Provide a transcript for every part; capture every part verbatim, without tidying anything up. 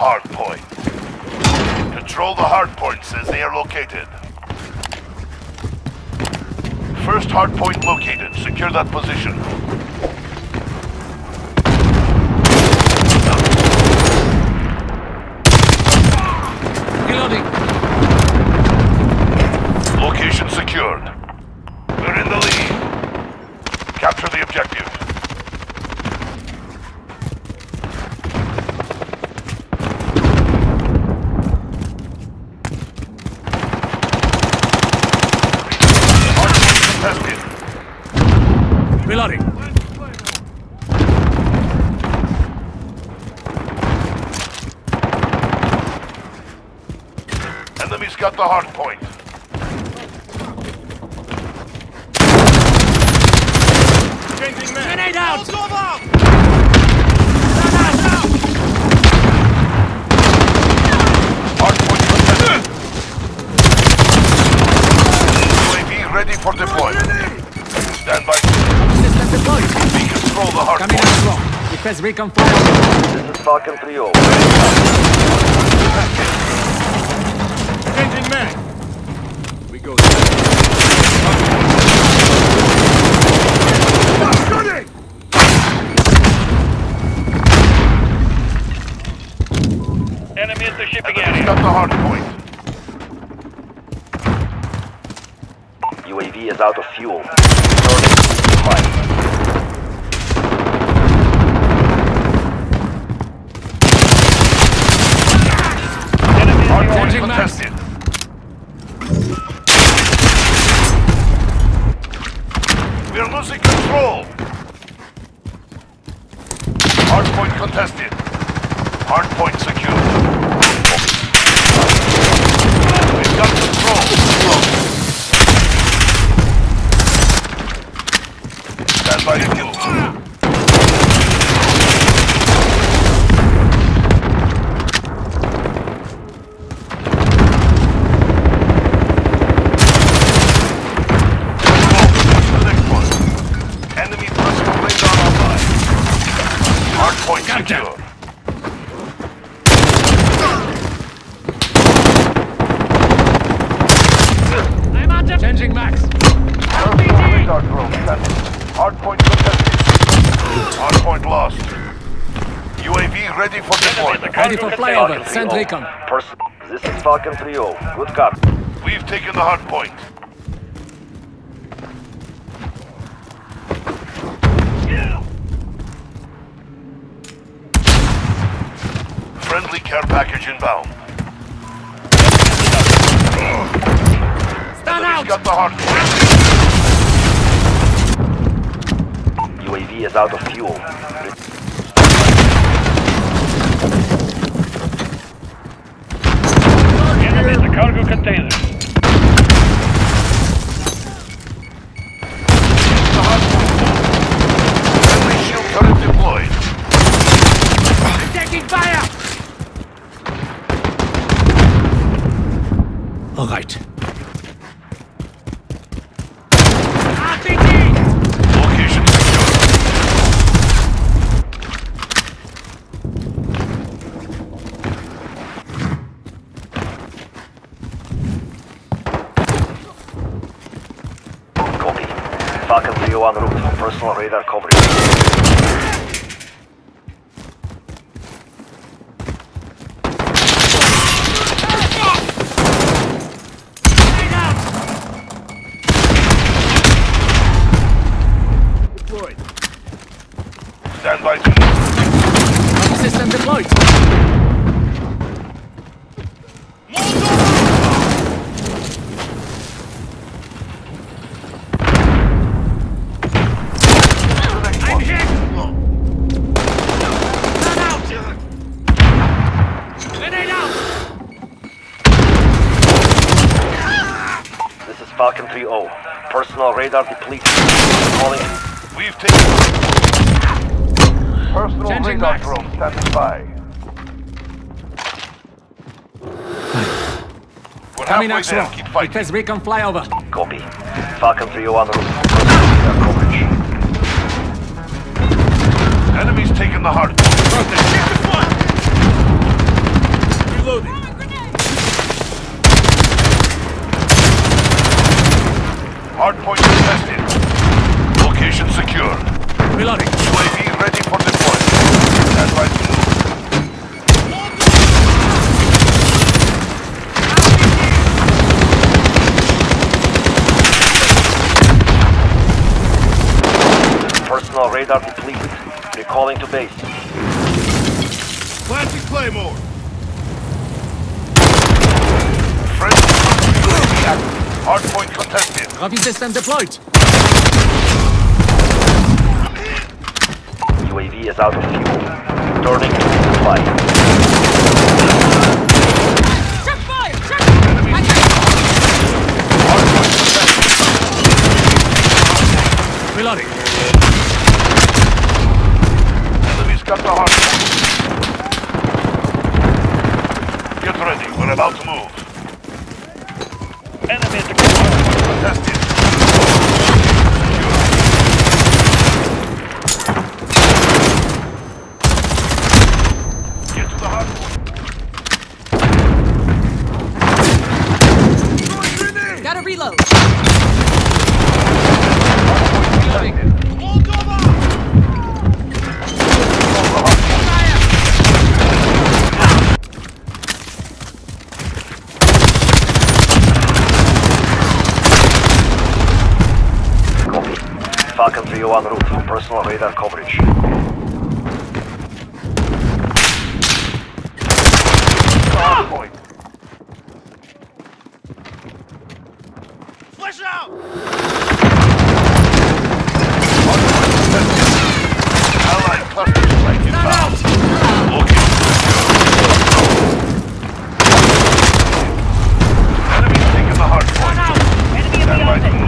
Hardpoint. Control the hardpoints as they are located. First hardpoint located. Secure that position. Reloading. Location secured. We're in the lead. Capture the objective. Reloading. Enemy's got the hard point. Changing man. Grenade out! Hard point protected. U A V ready for deployment. Stand by. Deployed. We control the hard coming point. Coming out strong. Request recon forward. This is Falcon three zero. Changing man. We go. Enemy at the shipping area. Got the hard point. U A V is out of fuel. Contested. We are losing control. Hardpoint contested. Hardpoint secure. We've got control. Stand by to kill. Changing max. Hardpoint contested. Hardpoint lost. U A V ready for deployment. Ready for flyover. Send recon. This is Falcon three zero. Good cop. We've taken the hardpoint. Friendly care package inbound. Stand out! Got the hardpoint. U A V is out of fuel. Enemy in the cargo container. Friendly shield turret deployed. Taking fire! All right. R P G! Location secured. Copy. Falcon three zero en route for personal radar coverage. Stand by to move. System deployed. I'm hit! Turn out! Grenade out! This is Falcon three zero. Personal radar depleted. Calling. We've taken... Personal changing radar drone standing by. We're coming halfway there. Keep fighting. Request recon flyover. Copy. Falcon three zero en route. Coverage. Enemy's taking the hard point. Reloading. Oh, Hardpoint contested. Location secured. Reloading. U A V ready for deployment. Stand by to move. Personal radar depleted. Recalling to base. Planting Claymore. Hardpoint contested. Rapid system deployed. U A V is out of fuel. Turning to resupply. Check fire! Check fire! Hardpoint contested. Reloading. Enemies got the hardpoint. Get ready. We're about to move. Enemy at the contested. Get to the hardpoint. Gotta reload. Falcon three zero en route for personal radar coverage. Hardpoint. Flash out! Allied cluster strike inbound. Okay. Enemies taking the hardpoint. Stand by to move.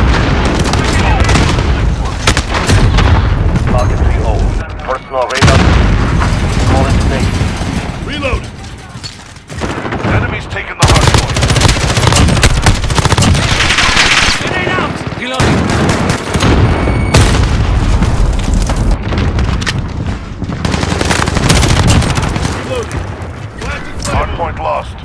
Hardpoint lost.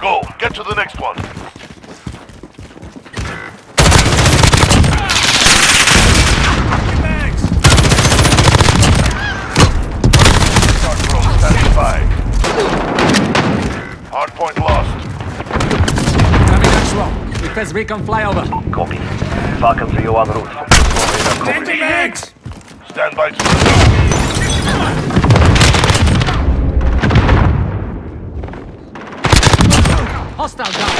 Go, get to the next one. Hardpoint lost. Coming next one. Request recon flyover. Copy. Falcon three zero en route. Stand by to hostile down.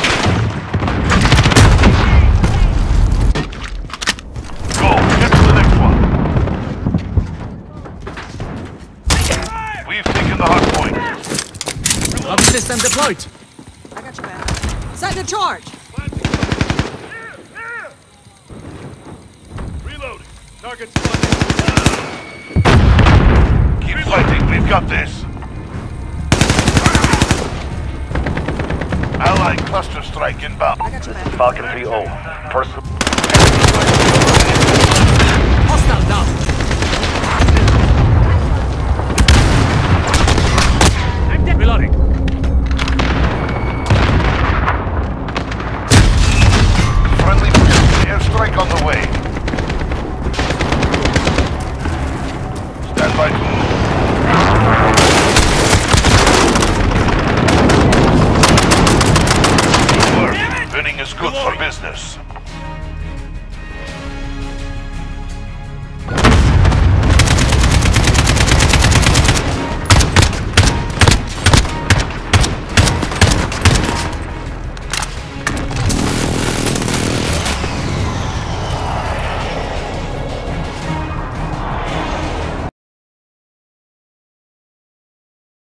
Go, get to the next one. We've taken the hardpoint. Lobby system deployed. I got you back. Set the charge. Reloading. Target spotted. Keep fighting. We've got this. Allied cluster strike inbound. This is Falcon three zero. Personal. Hostile down. I'm dead. Reloading. Friendly airstrike on the way. Stand by to move. Winning is good for business.